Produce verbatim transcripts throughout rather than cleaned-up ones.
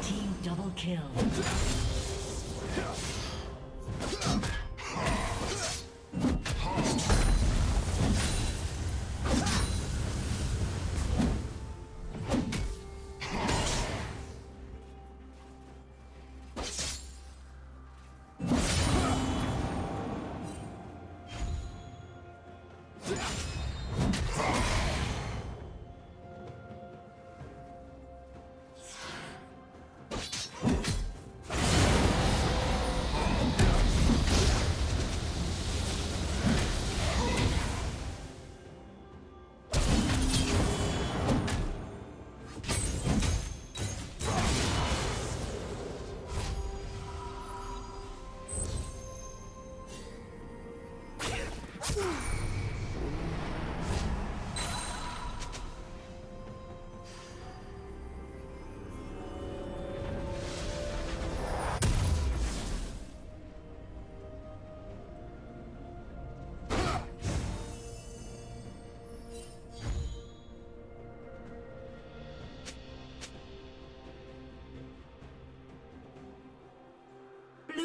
Red team double kill.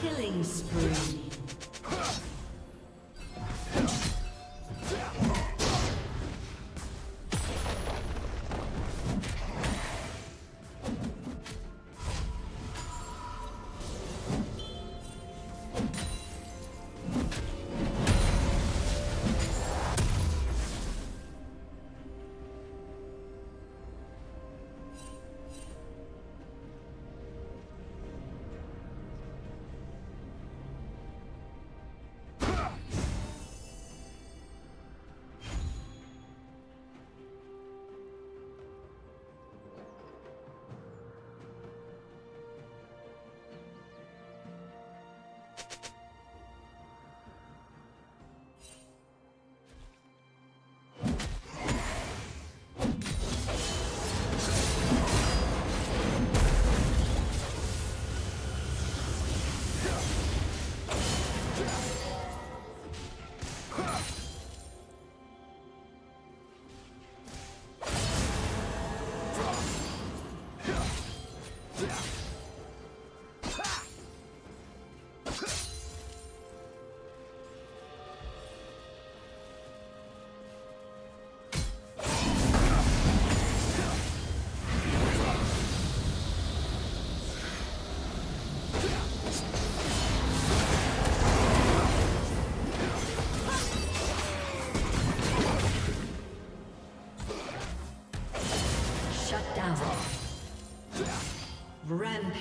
Killing spree.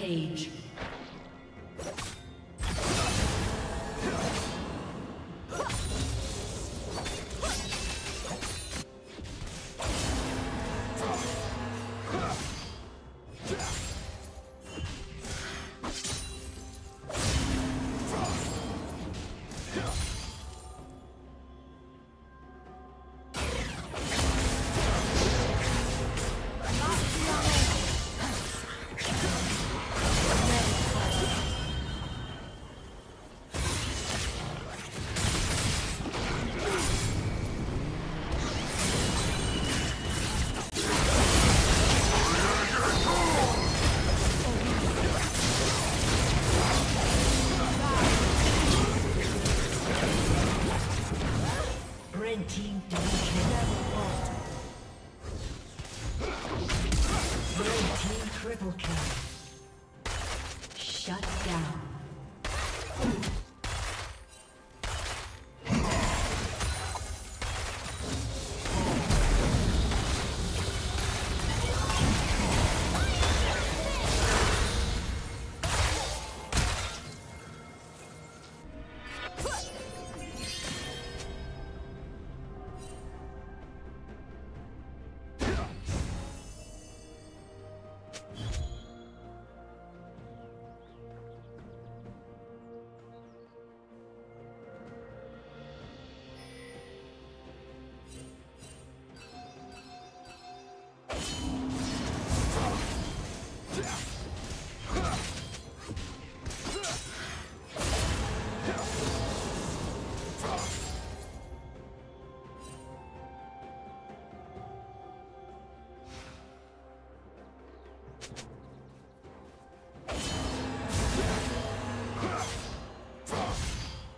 Page.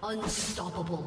Unstoppable.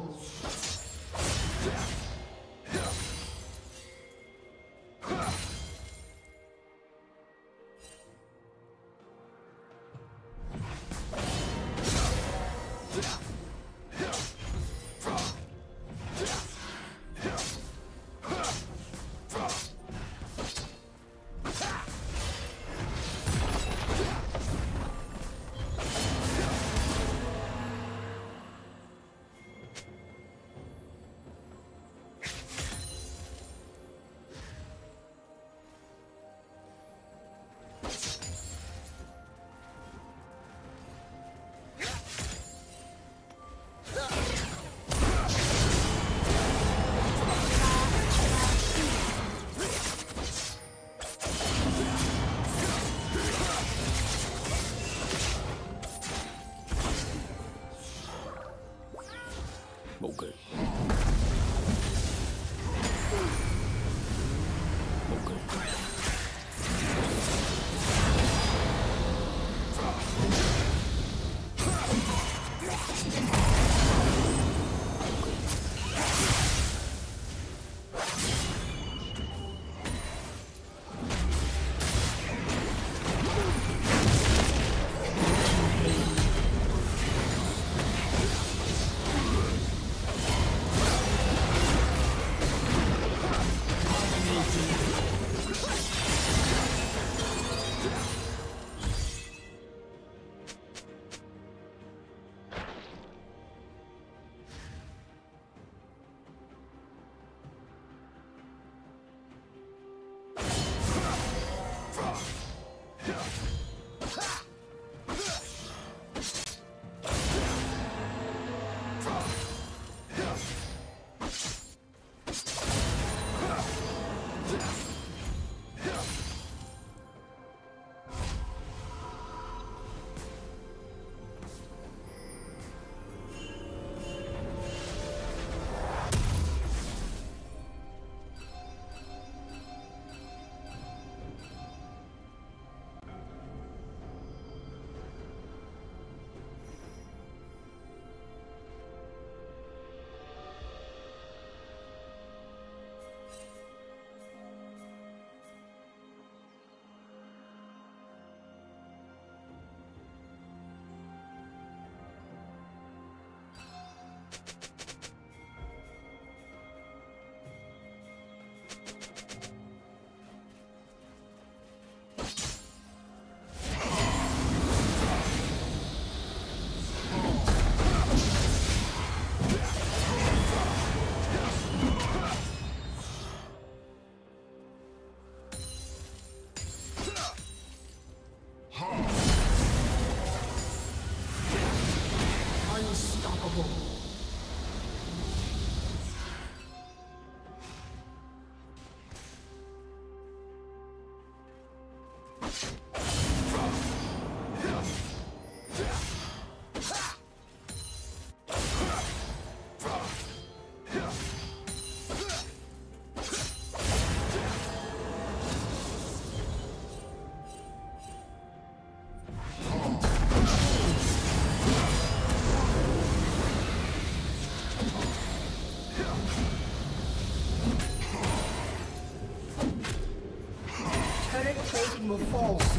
False,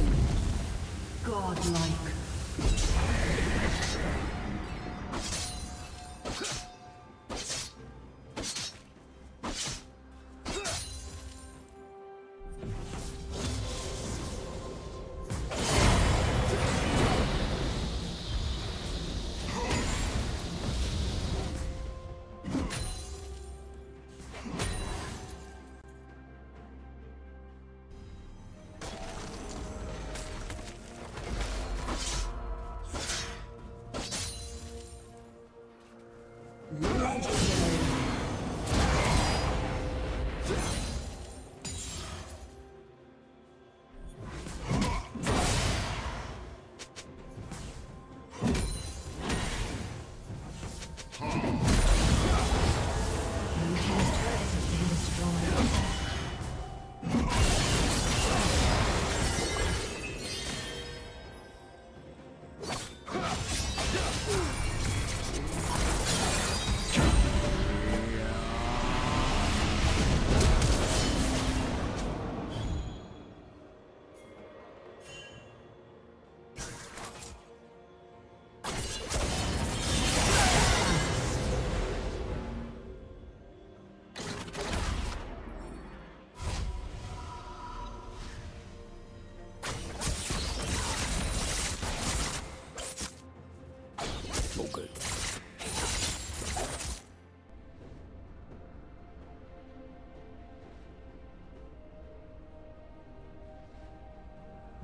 godlike.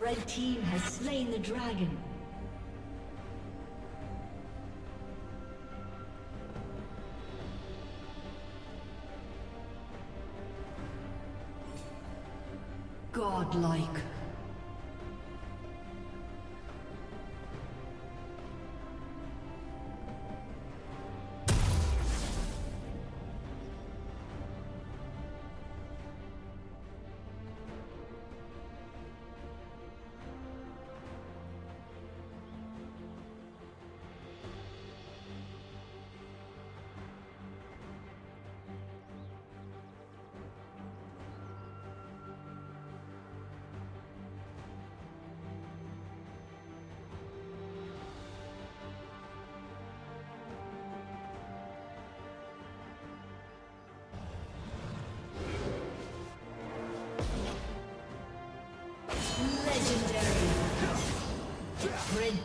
Red team has slain the dragon. Godlike. Red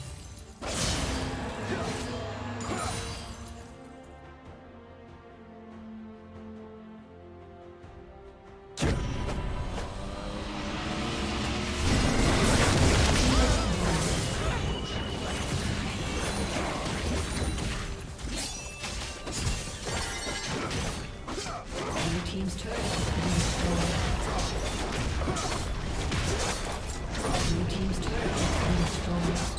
Blue team's turret has been destroyed.